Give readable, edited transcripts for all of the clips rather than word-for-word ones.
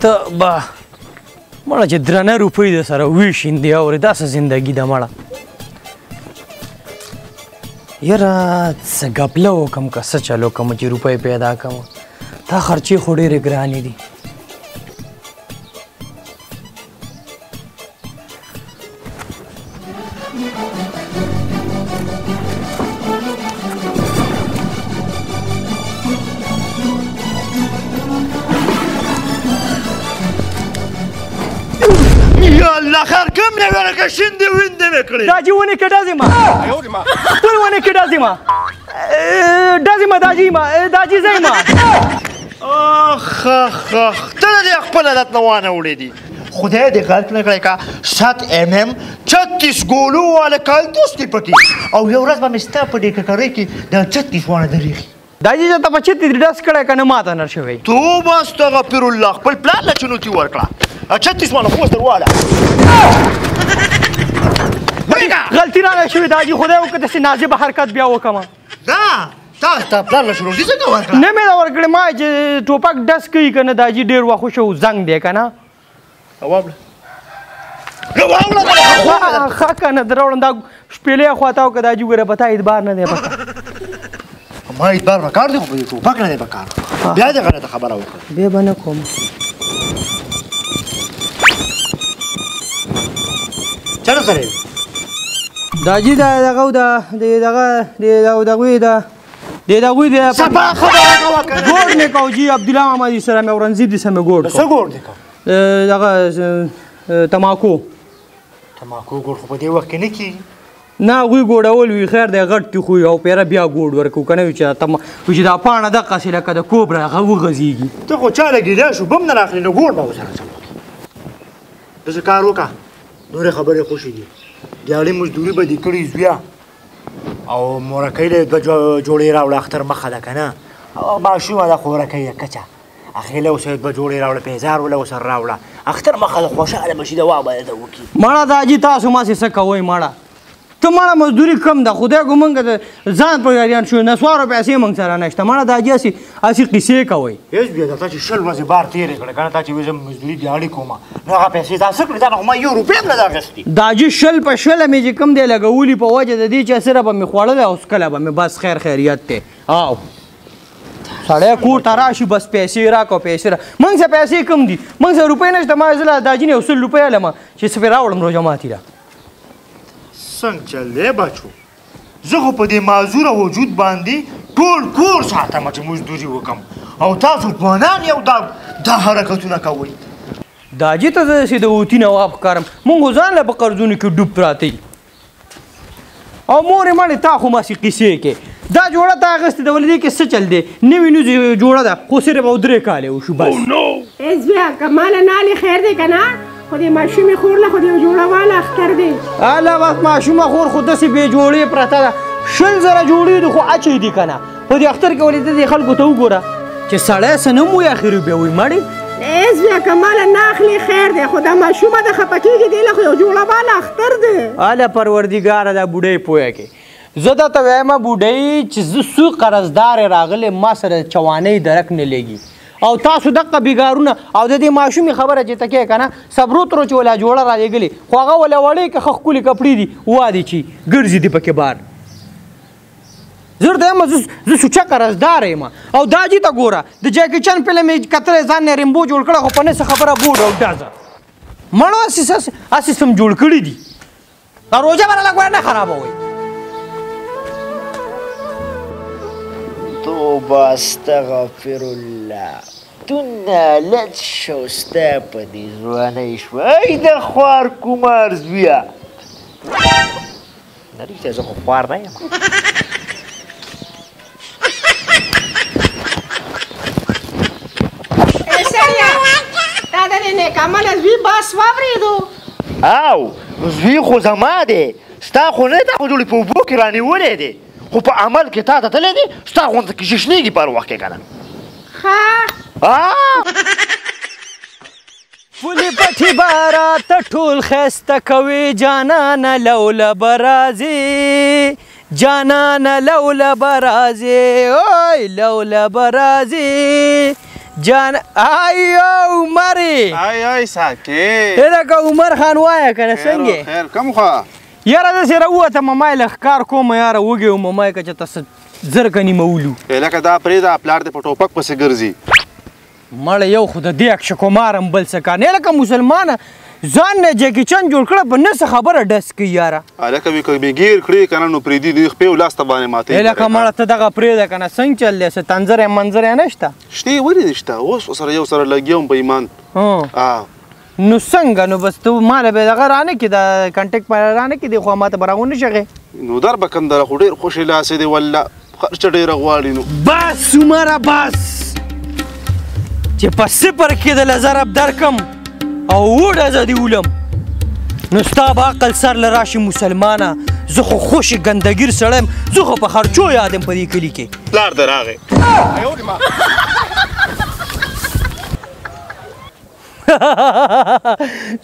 تبا مالا جدرانه روپی ده سارا ویش اندیا وره داسه زندگی ده مالا یرا سگپلا وکم که سه چلو کم چې روپی پیدا کم تا خرچې خو ډېرې ګرانې دي شندي ويندي مكري داجي وني كدازي ما ايوري ما تول وني كدازي ما دازي ما داجي زي ما اخ اخ اخ تلدي خپل عادت نوانه وليدي خدای دې غلط نه کړی کا 7 ام ام 36 ګولو ولا کالتوس کې پټي او یو ورځ به مستا پدې کړی کې دا 36 وانه درېږي داجي ته په 36 ډاس کړه کنه ماته نشوي تو بس تغفر الله خپل پلان لا چونو کې ورکړه 36 وانه پوسټر والا غلطی نه شوې داجی خدای وکړه چې نازیب حرکت بیا وکما دا تا پلان له شروع کیږي ورکړه نه مې دا ورکړې ما چې ټوپک داس کوي کنه داجی ډېر واخو شو زنګ دی کنه اوابله اوابله دا خا کنه دروړم دا شپېلې خواته وکړه داجی وره پتا اعتبار نه دی پکا ما اعتبار وکړ دی خو ټوپک نه دی پکا بیا دې غلطه خبره وکړه به بنه کوم چرته سره داجی دغه دغه سبا خبره وکړه ګور نه کو جی عبد الله محمد سره مې اورنزیب دې سمه ګور کو ګور دې کو دغه تماکو ګور خو په دې وخت کې نه کی نه وی ګوډول وی خیر دې غټ تی خو او پیره بیا ګوډ ورکو کنه چې تم چې دا پانه د قصله کده کوبره غو غزیږي ته خو چاله ګیلا شو بم نه راخلی نو ګور به وځه زه کار وکا نور خبره خوشی دي دیاله مزدوری به دې کړی زویا او مورکې له جوړې راوړه اختر مخه ده کنه او ماشومه ده خورکې کچا اخیله اوسه به جوړې راوړه پیزار ولا اوسه راوړه اختر مخه ده خوشاله مشي ده وابه ده وکی مړه دا جی تاسو ما سي سکه وای مړه ته مړه مزدوری کم ده خدای ګومنګ ځان په یاریان شو نسوارو پیسې مونږ سره نشته مړه دا جی اسی قصې کوي هیڅ بیا دا چې شل ورځې بار تیرې کړه کنه تا چې وزم مزدوري دیاړې کومه نو هغه پیسې دا څه کړې دا نو ما یو روپۍ نه درغستې دا چې شل په شل مې چې کم دی لګولې په وجه د دې چې سره به مې خوړل او سکله به مې بس خیر خیریت ته او سړی کور ته راشي بس پیسې راکړه پیسې را مونږ سره پیسې کم دي مونږ سره روپۍ نشته ما زله دا جنې یو سل روپۍ لمه چې سپې راوړم روژه ماتې را څنګه چلې بچو زه خو په دې معذوره وجود باندې ټول کور ساتم چې مزدوري وکم او تاسو ځوانان یو دا حرکتونه کوئ داجي ته زه سیده اوتي نواب کارم مونږ ځان له په قرضونو کې ډوب پراتی او مورې مړې تا خو ماسې قیسې کې دا جوړه تا اخیستې ده ولې دې کې څه چل دی نوې نوز جوړه ده خو صرف او درې کاله وشو بس ای زویا که ماله نالې خیر دی که نه خو دې ماشومې خور له خو دې جوړه واله اختر دی هله وخت ماشومه خور خو داسې بې جوړې پرته ده شل زره جوړې دي خو اچې دي که نه په دې اختر کې ولې دې خلکو ته وګوره چې سړی څه نه م وایي اخر بیا وایي مړې ایس بیا که ماله نه اخلي خیر دی خو دا ماشومه ده خفه کېږي دې له خو یو جوړه واله اختر دی هله پروردګاره دا بوډۍ پوهه کې زه درته وایم بوډۍ چې زه څو قرضدارې راغلی ما سره چوانۍ درک نه لګي او تاسو دقه بېګارونه او د دې ماشومې خبره چې ته کوې که نه صبرو ترو چې ولا جوړه را لېږلې خو هغه ولا وړې که ښه ښکلې کپړې دي وادې چې ګرځي دې پکې بار زر د یم زه سوچه قرضدار یم او دا جي ته ګوره د جاکي چن فلم یې کتلی ځان نه ریمبو جوړ کړه خو په نسه خبره بوډ او ډزه مړو هسې سم جوړ کړي دي دا روژه به راله ګوره نه خرابوئ توبه استغفر الله دونه لچ شو ستا په دې ځوانۍ شوه ای د خوار کومار زویه نه رښتیا زه خو خوار نه یم کمال زوی باس واورېدو او زوی خو زما دی ستا خو نه تا خو جوړې په اوبو کې رانیولی دی خو په عمل کې تا تتلی دی ستا غونځه کې چې شنېږي په هر وخت کې که نه پولې پټې به راته ټول ښایسته کوې جانانه لولبه راځې جانانا لولا برازي أوي لولا برازي جان أيوه عمري أيوه ساكي هذاك عمر خان وايا كنا سنجي خير كم خا يا رجال سيروه تما ماي لخكار كوم يا روجي وما ماي كجت زرقني مولو هذاك دا بريدا بلارد بتوبك بس غرزي مال يو خدا ديك شكومار بل سكان هذاك مسلمان ځان نه جګی چن جوړ کړه په نس خبره داس کی یاره الکه وی کومګیر کړی کنه نو پریدی د خپل لاس ته باندې ماته الکه مړه ته دغه پریدا کنه څنګه چل لسه تنظر منظر نشته شتي وری نشته اوس سره یو سره لګیوم په ایمان نو څنګه نو بس ته مال به دغه رانه کی دا کانټیکټ پر رانه کی دی خو ماته براونه شغه نو در بکم در خو ډیر خوشی لاس دی ولا خرچ ډیر غواړي نو بس عمره بس چې په سپر کې د لزر اب درکم او ورځ دی ولم نو ستا با عقل سر لراشي مسلمانه زه خو خوشي ګندګیر سړم زه خو په خرچو یادم په دې کلی کې لار دراغه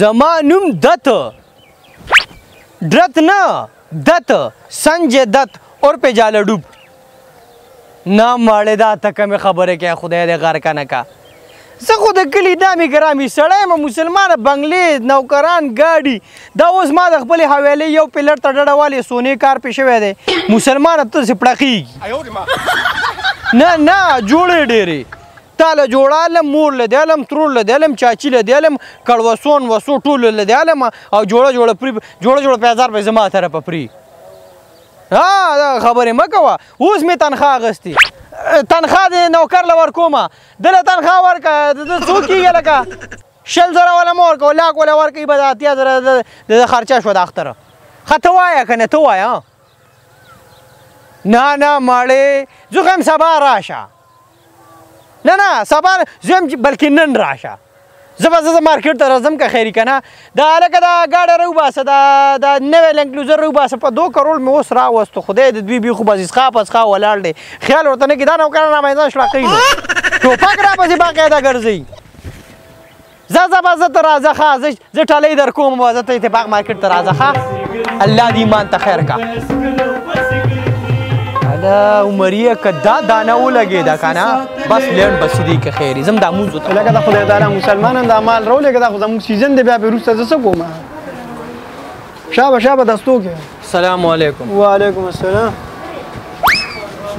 زمانوم دت درت نه دت سنجے دت اور په جاله ډوب نام والے دا تک مې خبره کې خدای دې غار کنه کا زه خو د کلي دامې ګرامي سړی یم مسلمانه بنګلې نوکران ګاډي دا اوس ما د خپلې حویلې یو پلر ته ډډه والې سونې کار پې شوی دی مسلمانه تاسې پړقېږي نه نه جوړې ډېرې تا له جوړالم مور له دیالم ترور له دیالم چاچي له دیالم کړوسون وسو ټول له دیالم او جوړه جوړه پرې جوړه جوړه په هزار پیسې زما طرفه پرې ها دا خبرې مه کوه اوس مې تنخوا اخیستې تنخوا د نوکر له ورکومه دله تنخوا ورکړه د ده څو کېږي لکه 20000 وله مه ورکوه لاک وله ورکوي به د 80000 د ده خرچه شوه د اختره ښه ته وایه که نه ته ووایه نه نه مړې زه خو یم سبا راشه نه نه سبا زه یم بلکې نن راشه زه به زه مارکیټ ته راځم که خیر که نه دا هلکه دا ګاډه راوباسه دا نوی لینکلوزر راوباسه په 2 کروڑ مې اوس راوستو خدای د دوی بیخو بس اسخا پسخا ولاړ دی خیال ورته نه کي دا نوکران رامایدان شلاقوي نو ټوپک راپسې باقاعده ګرځي ځه به زه ته راځه ښه زه ټلۍ در کوم به زه ته اتفاق مارکیټ ته راځه ښه الله دې ایمان ته خیر کا دا عمریه که دا دانه ولګېده که نه بس لین بس دی که خیر زم دا موز ته لګه دا خدای دار مسلمانان دا مال راولېږه دا خو زموږ سیزن دی بیا به وروسته زه څه کوم شابه شابه دستو کې السلام علیکم وعلیکم السلام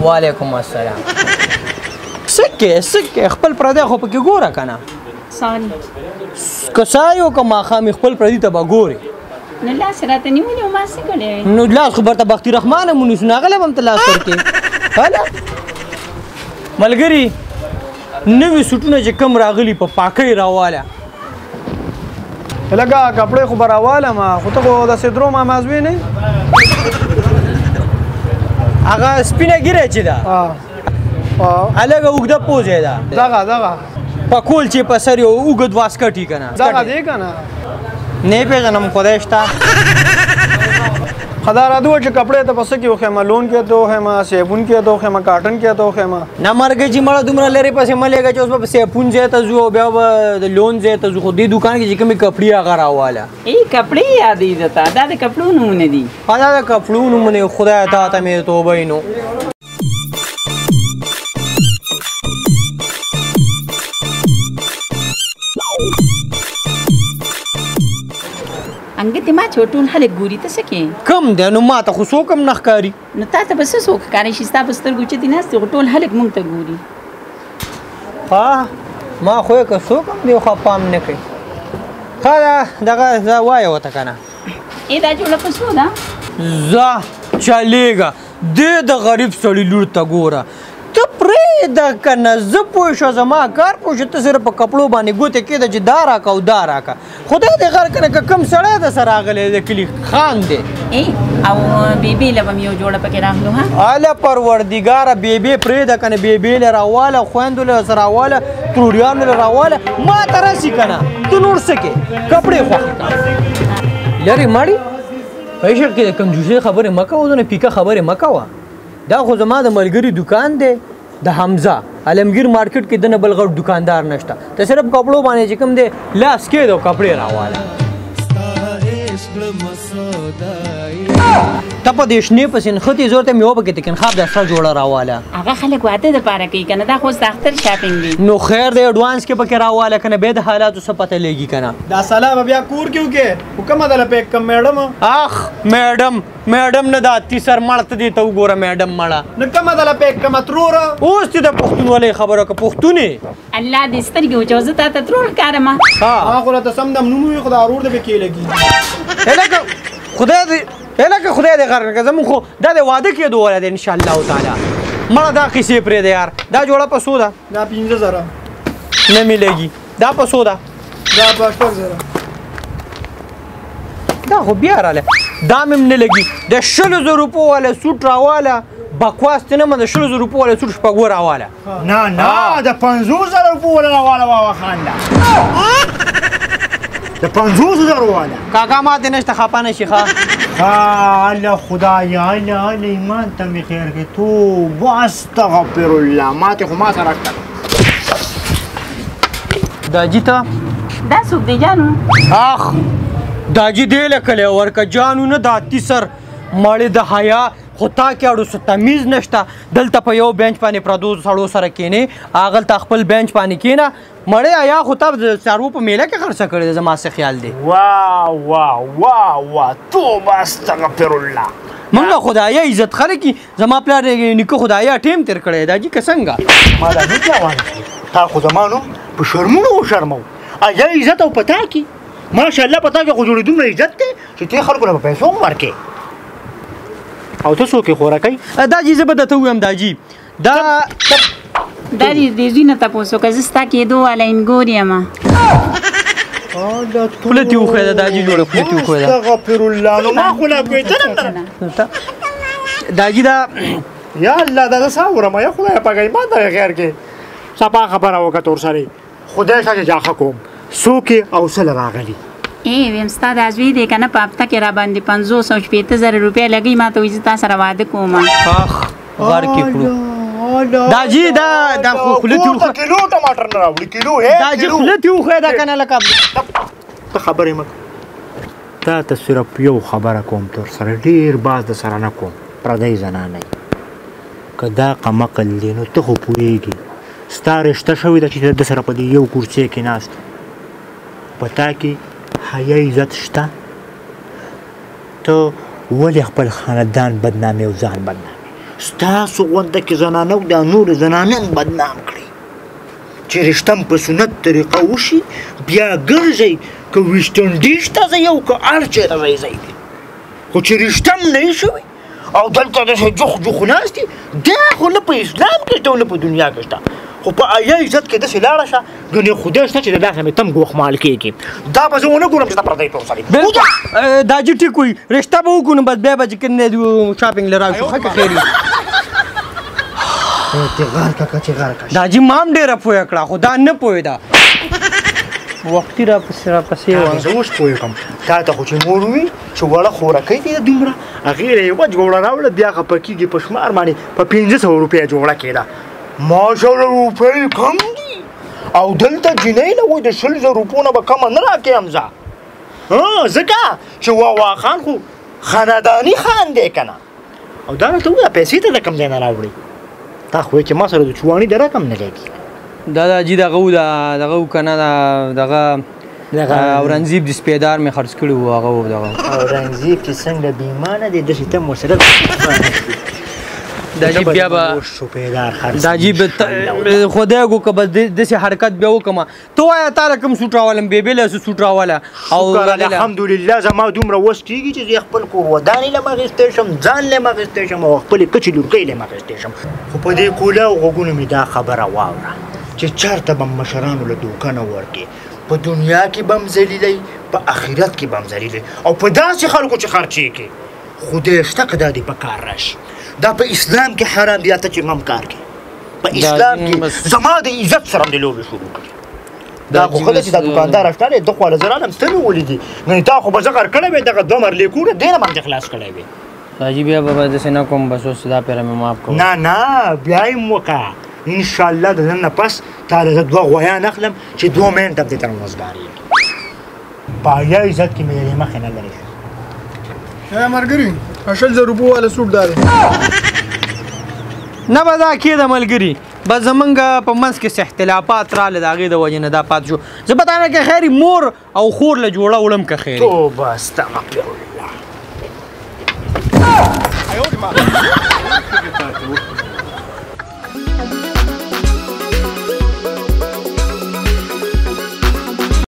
وعلیکم السلام سکه سکه خپل پردی خو پکې ګوره که نه که سهار یو که ماښام خپل پردي ته به ګورې نو لاس یې راته نیولې ما څه کړی نو لاس خو برته بختي رحمانه مونیسو ناغلی به هم ته لاس ورکې هله ملګری نوې سوټونه چې کم راغلي په پاکۍ راواله لکه کپړې خو به راواله ما خو ته خو داسې درو ما مازوی نه هغه سپینه ګیره چې ده هلکه اوږده پوځ یې ده دغه دغه پکول چې په سر یو اوږد واسکټ یي که نه دغه دی که نه نه یې پېژنم خدای شته خدا را دو چې کپړې ته پسه کې وښیمه لون کې ته وښیمه سیبون کې ته وښیمه کاټن کې ته وښیمه نه مرګې چې مړه دومره لرې پسې مه لېږه چې اوس به په سیبون ځای ته ځو او بیا به د لون ځای ته ځو خو دې دوکان کې چې کومې کپړې هغه راواله کپړې یادېږي تا دا د کپړو نومونه دي دا د کپړو نومونه خدایه تا ته مې توبه نو انګه ته ما چوټون هلک ګوري ته څه کې کم دی نو ما ته خو څوک هم نه ښکاري نو تا ته به څه څوک ښکاري شي ستا په سترګو چې دې ناست خو ټول هلک موږ ته ګوري ها ما خو یې که څوک هم دی خو پام نه کوي ښه ده دغه زه وایه ورته که نه ای دا جوړه په څو ده ځه چلېږه دې د غریب سړي لور ته ګوره ته پرېږده که نه زه پوه شوه زما کار پوه شو ته صرف په کپړو باندې ګوتې کېده چې دا راکه او دا راکه خدای دې غر کنه که کوم سړی د سره راغلی د کلي خان دی او بیبي له به م یو جوړه پکې راغلو هله پروردګاره بیبي پرېږده که نه بیبي له راواله خویندو له سره راواله تروریانو له راواله ما ته رسي که نه ته نور څه کې کپړې خوښې که لرې مړي په عشر کې د کنجوسۍ خبرې مه کوه دونه پیکه خبرې مه کوه دا خو زما د ملګري دوکان دی د حمزه عالمگیر مارکیټ کې دنه بل غټ دکاندار نشته ته صرف کپړو باندې چې کوم دی لاس کې دو کپړې راواله تپا دیشنی پسین خطی زور ته میوب کې تکن خاب دستا جوړه راواله هغه خلک واده د پاره کوي کنه دا خو سختر شاپینګ دی نو خیر دی اډوانس کې پکې راواله کنه به د حالاتو څه پته لګي کنه دا سلام بیا کور کیو کې حکم دل په کم میډم اخ میډم نه داتی سر مړت دی ته وګوره میډم مړه نه کم دل په کم ترور اوس ته د پښتونولې خبره کو پښتونې الله دې سترګې وجوزه ته ترور کارما ها هغه ته سم دم نومي خدای اور دې کې لګي الکه خدای دې الکه خدای دې غره کزم خو دا دې وعده کې دوه ولر ان شاء الله تعالی مړه دا قصې پرې دې یار دا جوړه پسو دا 15000 نه ملېږي دا پسو دا 15000 دا خو بیا رااله دا مم نه لګي د 10000 روپو والا سوټ راواله بکواست نه مده 10000 روپو والا سوټ شپګور راواله نه نه د 50000 روپو والا راواله واه خاندا د 50000 والا کاکا ما دې نشته خپانه شيخه الله خدایا الله ایمان ته می خیر کې تو واستغفر الله ماته خو ما سره کړ دا جیتا دا سوق دی جانو اخ دا جی دې لکه ورکه جانو نه داتی سر مړې د حیا خو تا کې اړو څه تمیز نشته دلته په یو بینچ باندې پردو سړو سره کینې اغل تا خپل بینچ باندې کینه مړې آیا خو تا سارو په میله کې خرڅه کړې زما څه خیال دی واه واه واه واه توبه استغفر الله مونږ خدای عزت خره کې زما پلار نیکه خدای ټیم تیر کړی دا جی کسنګه ما دا نه کیوان تا خو زمانو په شرمونو شرمو آیا عزت او پتا کې ماشاءالله پتا کې خو جوړې دومره عزت دی چې ته خلکو له پیسو ورکې او ته څوک خوراکي دا جی زبده ته ویم دا جی دا دا دې زینه تاسو که زستا کې دوه لین ګوریم او دا ټول ته خو دا جی جوړه خو ته خو دا غفر الله نو ما خو لا کوي دا جی دا یا الله دا تصور ما یو خدای په غیبه دا غیر کې صفه خبره وکړ سره خدای څخه جاخه کوم څوک او سل راغلی ای ویم ستاد از وی دی کنه پاپتا کې را باندې 500 روپیا لګی ما ته وځي تا سره واده کوم اخ غار کې کړو دا جی دا دا خلتیو کیلو ټماټر نه راوړي کیلو دا جی خلتیو خو دا کنه لکه ته خبرې مکه تا ته صرف یو خبره کوم تر سره ډیر باز د سره نه کوم پردې زنانه کدا قمقل دینو ته خو پوېږي ستارشته شوی د چې د سره په یو کورسي کې ناست پتا کې حیا عزت شته ته ولې خپل خاندان بدنامې او ځان بدنامې ستاسو غونده کې زنانه او دا نور زنانه بدنام کړي چې رښتم په سنت طریقه وشي بیا ګرځئ که ویشتنډیش ته ځئ او که هر چېرته ځئ خو چې رښتم نه شوي او دلته داسې جوخ جوخ ناست دي دا خو نه په اسلام کې شته او نه په دنیا کې شته خو په حیا عزت کې داسې لاړه شه ګنې خدای شته چې د داسې مې تم ګوښمال کېږي دا به زه ونه ګورم چې دا پردی ته وسړي دا جي ټیک وي رشته به وګورم بس بیا به چې کېنې شاپنګ له راشو ښه که خیر وي دا جي ما هم ډېره پوهه کړه خو دا نه پوهېده وختي راپسې وم زه اوس پوه کړم تا ته خو چې مور وي چې وړه خوراکۍ دي دومره هغې له یوه جوړه راوړه بیا هغه په کېږي په شمار باندې په 500 روپیه جوړه کېده ماشاءالله روپۍ کم دي او دلته جینۍ نه وایي د 100 روپو نه به کمه نه راکې همزه ځکه چې واوا خان خو خانداني خان دی که نه او دا راته ووایه پیسې ته د کوم ځای نه راوړي تا خو وایې چې ما سره د چواني د رقم نه لګي دا دا جي دغه و دغه و که نه دغه اورنګزیب د سپیدار مې خرڅ کړي وو هغه و دغه اورنګزیب چې څنګه بېمانه دی داسې ته مسرت دا جی بیا دا جی خدای ګو که بس داسې حرکت بیا وکړم ته وایه تا له کوم سوټ راولم بېبې له څه سوټ راوله او الحمدلله زما دومره اوس کېږي چې زه خپل کور ودانې لم اخیستی شم ځان لم اخیستی شم او خپلې کچې لورکۍ لم اخیستی شم خو په دې کوله او غوږونو مې دا خبره واوره چې چېرته به م مشرانو له دوکه نه ورکې په دنیا کې به م ذلیلی په آخرت کې به م ذلیلی او په داسې خلکو چې خرچېږي خدای شته که دا دې په کار راشي دا په اسلام کې حرام دی ته چې مم کار کې په اسلام کې زما د عزت سره د لوبې شروع کړي دا خو خلک چې دا دوکاندار ښکاري د خو له زرانم ته مې ولیدي نو تا خو به زه غر کړی وې دغه دوه مرلې کونه دې نه باندې خلاص کړی وې حاجي بیا به داسې نه کوم بس اوس دا پیره مې معاف کوم نه نه بیا یې م وکړه انشاءالله د نن نه پس تا له زه دوه غویان اخلم چې دوه منټه به دې تر مزدار یې په حیا عزت کې مې له مخې نه لرې يا ملګری $100 ولا سوټ دار نه به دا کېده ملګری بس زمونږ په منځ کې اختلافات راله د هغې د وجې نه دا پاتې شو زه په تانه کې خیر مور او خور له جوړه وړم که خیر توبه استغفر الله